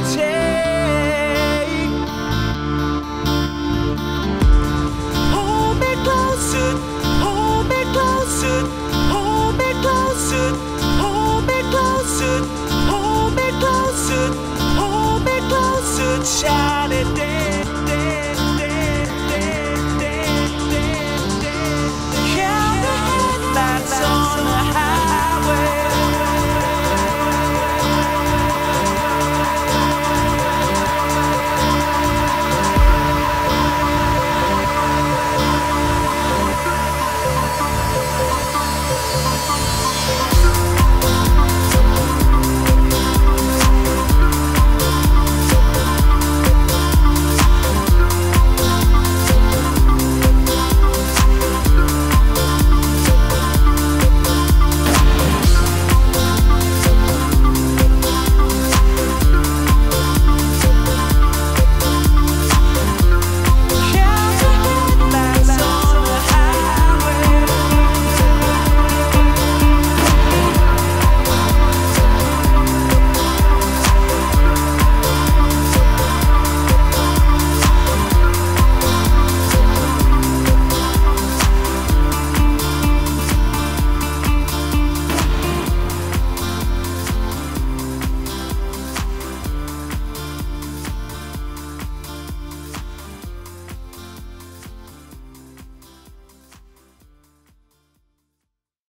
to take.